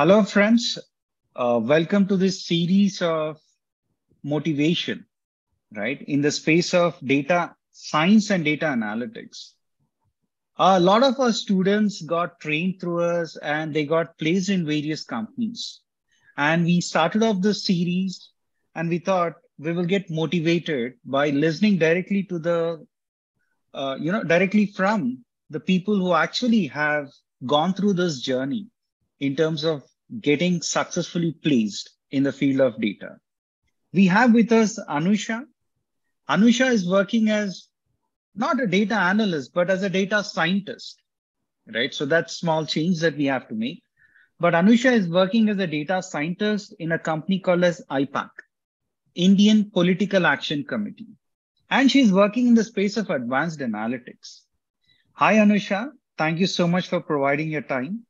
Hello, friends. Welcome to this series of motivation, right? In the space of data science and data analytics. A lot of our students got trained through us and they got placed in various companies. And we started off this series and we thought we will get motivated by listening directly to the, directly from the people who actually have gone through this journey in terms of getting successfully placed in the field of data. We have with us Anusha. Anusha is working as not a data analyst, but as a data scientist, right? So that's small change that we have to make. But Anusha is working as a data scientist in a company called as IPAC, Indian Political Action Committee. And she's working in the space of advanced analytics. Hi, Anusha. Thank you so much for providing your time.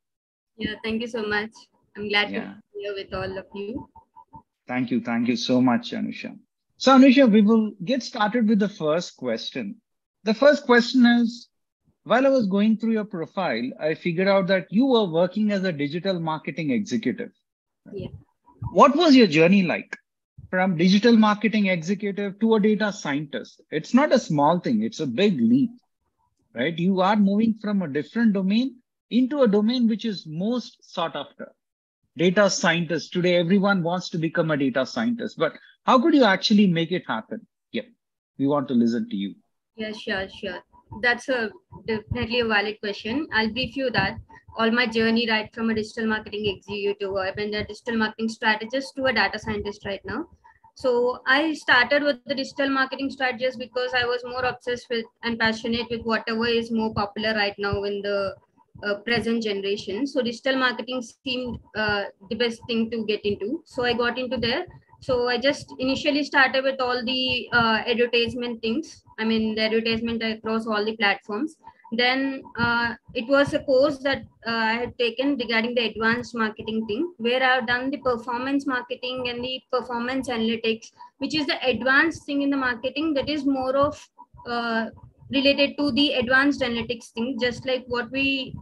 Yeah, thank you so much. I'm glad to be here with all of you. Thank you. Thank you so much, Anusha. So Anusha, we will get started with the first question. The first question is, while I was going through your profile, I figured out that you were working as a digital marketing executive. Yeah. What was your journey like from digital marketing executive to a data scientist? It's not a small thing. It's a big leap, right? You are moving from a different domain into a domain which is most sought after. Data scientists. Today, everyone wants to become a data scientist, but how could you actually make it happen? Yeah, we want to listen to you. Yeah, sure. That's definitely a valid question. I'll brief you that. All my journey, right from a digital marketing executive, I've been a digital marketing strategist to a data scientist right now. So I started with the digital marketing strategist because I was more obsessed with and passionate with whatever is more popular right now in the present generation. So digital marketing seemed the best thing to get into. So I got into there. So I just initially started with all the advertisement things. I mean, the advertisement across all the platforms. Then it was a course that I had taken regarding the advanced marketing thing, where I've done the performance marketing and the performance analytics, which is the advanced thing in the marketing that is more of related to the advanced analytics thing, just like what we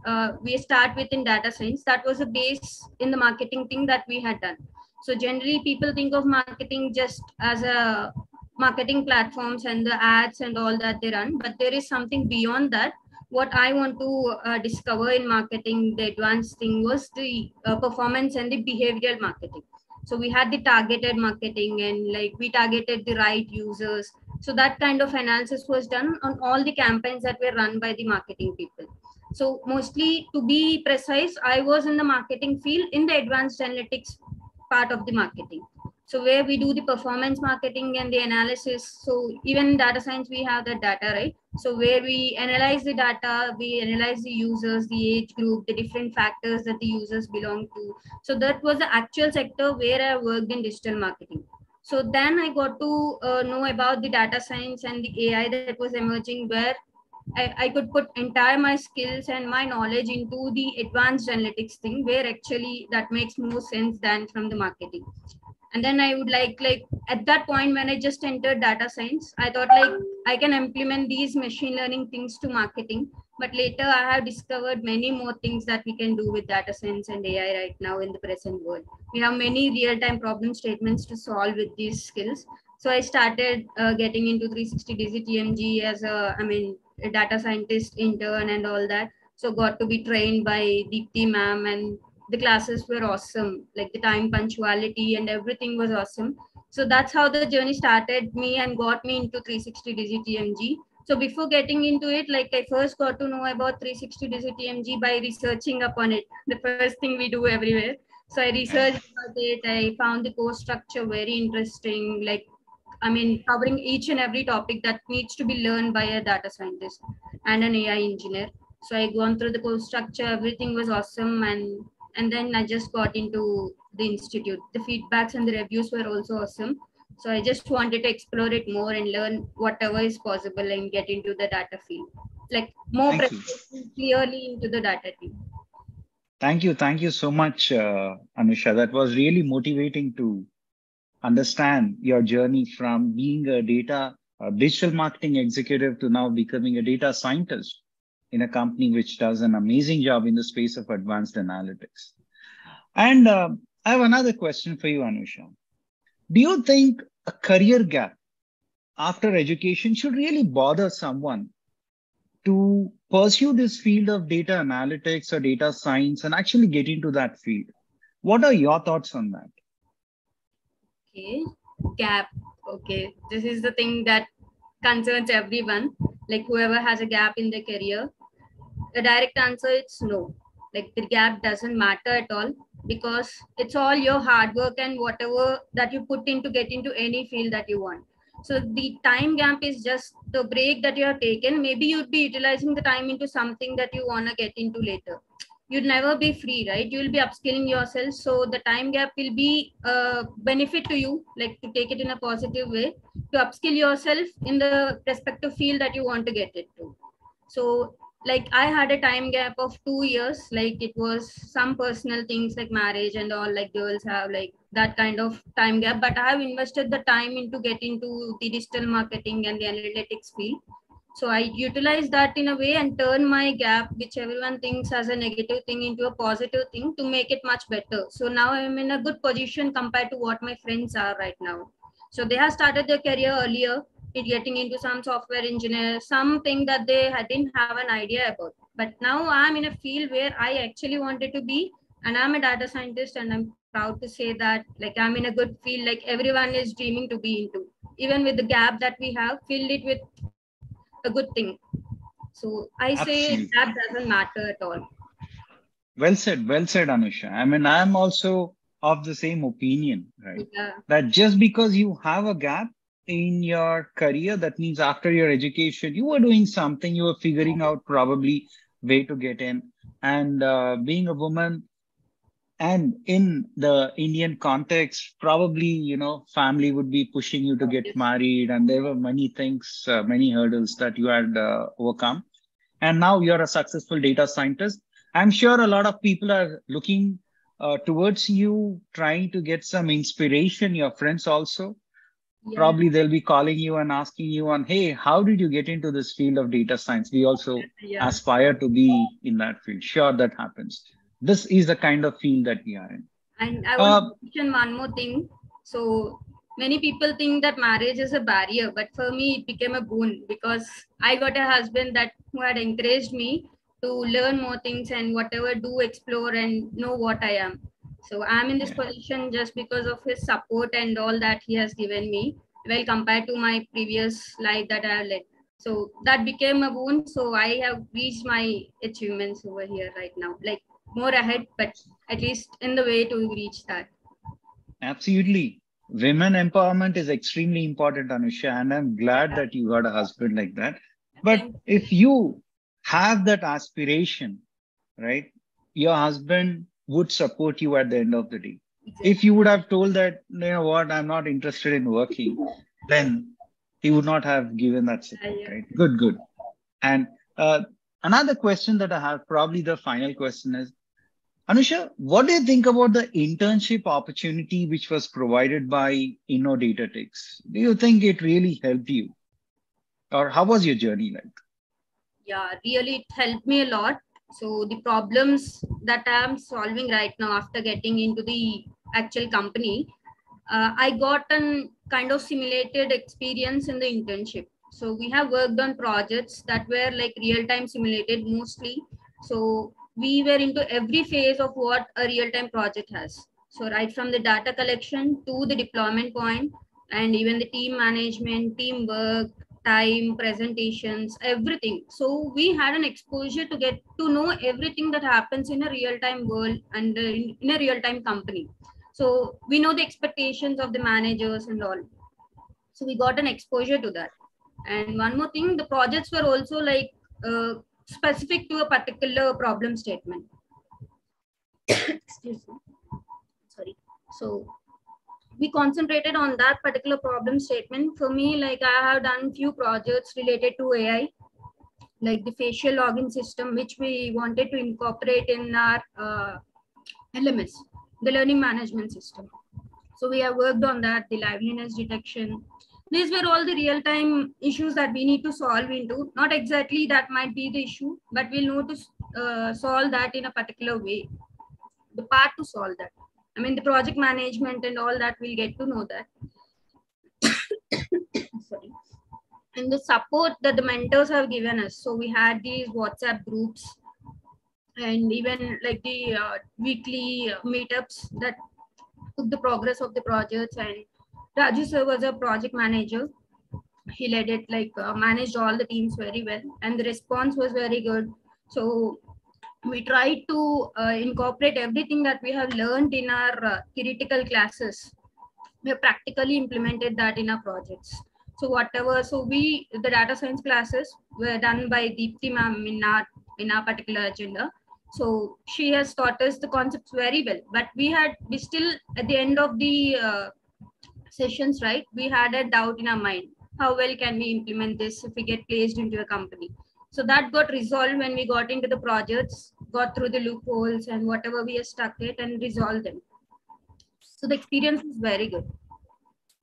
start with in data science. That was a base in the marketing thing that we had done. So generally people think of marketing just as a marketing platforms and the ads and all that they run, but there is something beyond that. What I want to discover in marketing, the advanced thing, was the performance and the behavioral marketing. So we had the targeted marketing and like we targeted the right users. So that kind of analysis was done on all the campaigns that were run by the marketing people. So mostly, to be precise, I was in the marketing field in the advanced analytics part of the marketing. So where we do the performance marketing and the analysis. So even in data science, we have that data, right? So where we analyze the data, we analyze the users, the age group, the different factors that the users belong to. So that was the actual sector where I worked in digital marketing. So then I got to know about the data science and the AI that was emerging, where I could put entire my skills and my knowledge into the advanced analytics thing, where actually that makes more sense than from the marketing. And then I would like at that point when I just entered data science, I thought like I can implement these machine learning things to marketing. But later I have discovered many more things that we can do with data science and AI right now in the present world. We have many real-time problem statements to solve with these skills. So I started getting into 360 DigiTMG as a data scientist intern and all that. So got to be trained by Deepthi ma'am, and the classes were awesome. Like the time punctuality and everything was awesome. So that's how the journey started me and got me into 360 DigiTMG. So before getting into it, like I first got to know about 360 DigiTMG by researching upon it. The first thing we do everywhere. So I researched about it. I found the course structure very interesting. Like, I mean, covering each and every topic that needs to be learned by a data scientist and an AI engineer. So I gone through the course structure. Everything was awesome. And then I just got into the institute. The feedbacks and the reviews were also awesome. So I just wanted to explore it more and learn whatever is possible and get into the data field, like more clearly into the data field. Thank you. Thank you so much, Anusha. That was really motivating to understand your journey from being a digital marketing executive to now becoming a data scientist in a company which does an amazing job in the space of advanced analytics. And I have another question for you, Anusha. Do you think a career gap after education should really bother someone to pursue this field of data analytics or data science and actually get into that field? What are your thoughts on that? Okay, gap. Okay, this is the thing that concerns everyone, like whoever has a gap in their career. The direct answer is no. Like the gap doesn't matter at all, because it's all your hard work and whatever that you put in to get into any field that you want. So the time gap is just the break that you have taken. Maybe you'd be utilizing the time into something that you want to get into later. You'd never be free, right? You'll be upskilling yourself. So the time gap will be a benefit to you, like to take it in a positive way, to upskill yourself in the respective field that you want to get it to. So like I had a time gap of 2 years, like it was some personal things like marriage and all, like girls have like that kind of time gap, but I have invested the time into getting into the digital marketing and the analytics field. So I utilize that in a way and turn my gap, which everyone thinks as a negative thing, into a positive thing to make it much better. So now I'm in a good position compared to what my friends are right now. So they have started their career earlier, getting into some software engineer, something that they didn't have an idea about. But now I'm in a field where I actually wanted to be, and I'm a data scientist, and I'm proud to say that like I'm in a good field, like everyone is dreaming to be into. Even with the gap that we have, filled it with a good thing. So I say that doesn't matter at all. Well said, Anusha. I mean, I'm also of the same opinion, right? Yeah. That just because you have a gap in your career, that means after your education, you were doing something, you were figuring out probably way to get in. And being a woman and in the Indian context, probably, you know, family would be pushing you to get married. And there were many things, many hurdles that you had overcome. And now you're a successful data scientist. I'm sure a lot of people are looking towards you, trying to get some inspiration, your friends also. Yeah. Probably they'll be calling you and asking you on, hey, how did you get into this field of data science? We also aspire to be in that field. Sure, that happens. This is the kind of field that we are in. And I want to mention one more thing. So many people think that marriage is a barrier, but for me, it became a boon because I got a husband that who had encouraged me to learn more things and whatever, do explore and know what I am. So I'm in this position just because of his support and all that he has given me, well, compared to my previous life that I have led. So that became a boon. So I have reached my achievements over here right now, like more ahead, but at least in the way to reach that. Absolutely. Women empowerment is extremely important, Anusha, and I'm glad that you got a husband like that. But if you have that aspiration, right, your husband would support you at the end of the day. Exactly. If you would have told that, you know what, I'm not interested in working, then he would not have given that support, right? Good, good. And another question that I have, probably the final question is, Anusha, what do you think about the internship opportunity which was provided by Innodatatics? Do you think it really helped you? Or how was your journey like? Yeah, really it helped me a lot. So the problems that I'm solving right now after getting into the actual company, I got an kind of simulated experience in the internship. So we have worked on projects that were like real-time simulated mostly. So we were into every phase of what a real-time project has. So right from the data collection to the deployment point, and even the team management, teamwork, time, presentations, everything. So we had an exposure to get to know everything that happens in a real-time world and in a real-time company. So we know the expectations of the managers and all. So we got an exposure to that. And one more thing, the projects were also like specific to a particular problem statement. Excuse me. Sorry. So we concentrated on that particular problem statement. For me, like I have done few projects related to AI, like the facial login system, which we wanted to incorporate in our LMS, the learning management system. So we have worked on that, the liveliness detection. These were all the real-time issues that we need to solve into. Not exactly that might be the issue, but we'll know to solve that in a particular way. the part to solve that. I mean, the project management and all that, we'll get to know that. Sorry. And the support that the mentors have given us. So we had these WhatsApp groups and even like the weekly meetups that took the progress of the projects. And Raju sir was a project manager. He led it, like managed all the teams very well, and the response was very good. So we tried to incorporate everything that we have learned in our theoretical classes. We have practically implemented that in our projects. So whatever, so we, the data science classes were done by Deepthi ma'am in our particular agenda. So she has taught us the concepts very well, but we still at the end of the sessions, right? We had a doubt in our mind. How well can we implement this if we get placed into a company? So that got resolved when we got into the projects, got through the loopholes and whatever we are stuck at and resolved them. So the experience is very good.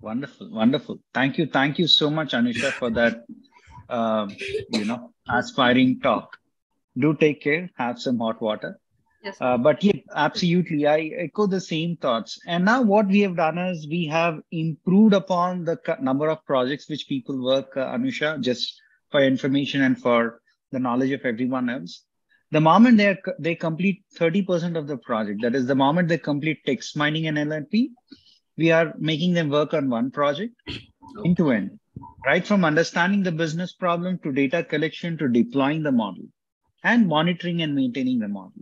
Wonderful, wonderful. Thank you. Thank you so much, Anusha, for that, aspiring talk. Do take care, have some hot water. Yes. But yeah, absolutely. I echo the same thoughts. And now what we have done is we have improved upon the number of projects which people work, Anusha, just for information and for the knowledge of everyone else. The moment they complete 30% of the project, that is the moment they complete text mining and NLP, we are making them work on one project end to end, right from understanding the business problem to data collection to deploying the model and monitoring and maintaining the model.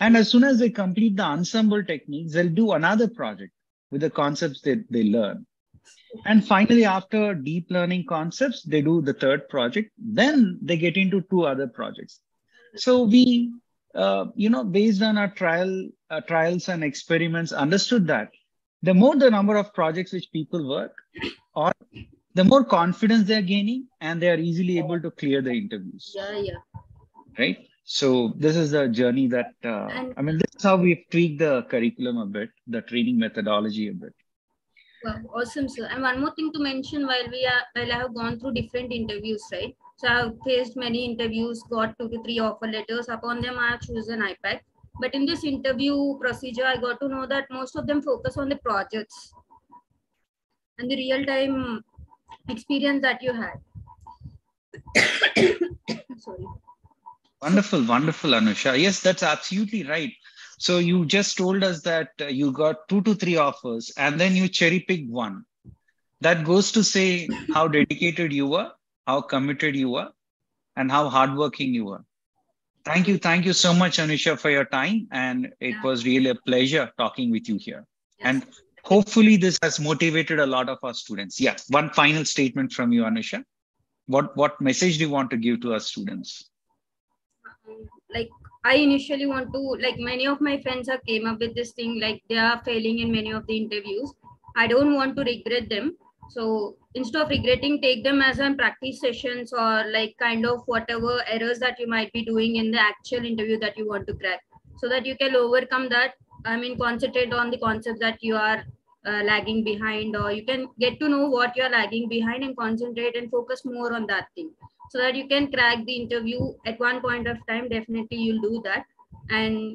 And as soon as they complete the ensemble techniques, they'll do another project with the concepts that they learn. And finally, after deep learning concepts, they do the third project. Then they get into two other projects. So we, based on our trials and experiments, understood that the more the number of projects which people work on, the more confidence they're gaining and they are easily able to clear the interviews. Yeah, yeah. Right? So this is a journey that, this is how we've tweaked the curriculum a bit, the training methodology a bit. Wow, awesome, sir. And one more thing to mention, while I have gone through different interviews, right? So I have faced many interviews, got 2 to 3 offer letters. Upon them, I have chosen IPAC. But in this interview procedure, I got to know that most of them focus on the projects and the real-time experience that you had. Sorry. Wonderful, wonderful, Anusha. Yes, that's absolutely right. So you just told us that you got 2 to 3 offers and then you cherry picked one. That goes to say how dedicated you were, how committed you were, and how hardworking you were. Thank you. Thank you so much, Anusha, for your time. And it was really a pleasure talking with you here. Yes. And hopefully this has motivated a lot of our students. Yeah. One final statement from you, Anusha. What message do you want to give to our students? I initially want to, many of my friends have came up with this thing, they are failing in many of the interviews. I don't want to regret them. So instead of regretting, take them as a practice sessions or whatever errors that you might be doing in the actual interview that you want to crack, so that you can overcome that. Concentrate on the concepts that you are lagging behind, or you can get to know what you're lagging behind and concentrate and focus more on that thing, so that you can crack the interview at one point of time. Definitely you'll do that, and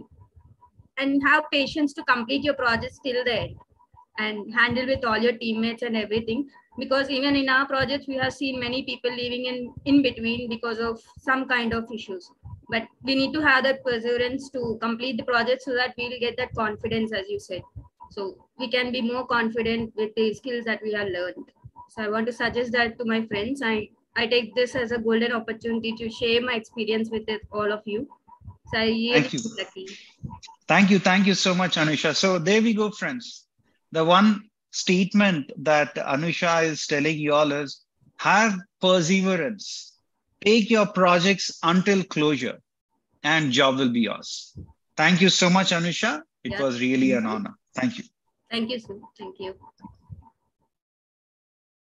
have patience to complete your projects till the end and handle with all your teammates and everything. Because even in our projects, we have seen many people leaving in between because of some kind of issues. But we need to have that perseverance to complete the project so that we'll get that confidence, as you said. So we can be more confident with the skills that we have learned. So I want to suggest that to my friends. I take this as a golden opportunity to share my experience with all of you. So I really feel lucky. Thank you. Thank you so much, Anusha. So there we go, friends. The one statement that Anusha is telling you all is, have perseverance, take your projects until closure, and job will be yours. Thank you so much, Anusha. It was really an honor. Thank you. Thank you, sir. Thank you.